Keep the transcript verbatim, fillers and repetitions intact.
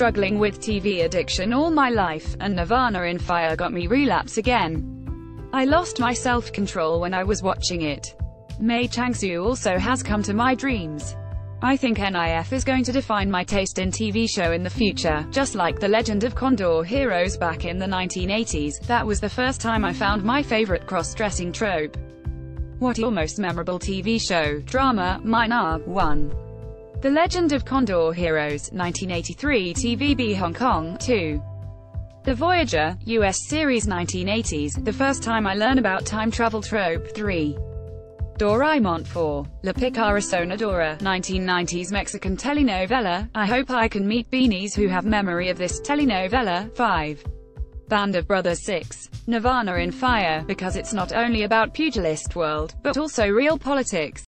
struggling with T V addiction all my life, and Nirvana in Fire got me relapse again. I lost my self-control when I was watching it. Mei Changsu also has come to my dreams. I think N I F is going to define my taste in T V show in the future, just like The Legend of Condor Heroes back in the nineteen eighties, that was the first time I found my favorite cross-dressing trope. What your most memorable T V show, drama? Mine are, one. The Legend of Condor Heroes, nineteen eighty-three T V B Hong Kong, two. The Voyager, U S series nineteen eighties, the first time I learn about time travel trope, three. Doraemon, four. La Picara Sonadora, nineteen nineties Mexican telenovela, I hope I can meet beanies who have memory of this telenovela, five. Band of Brothers, six. Nirvana in Fire, because it's not only about pugilist world, but also real politics.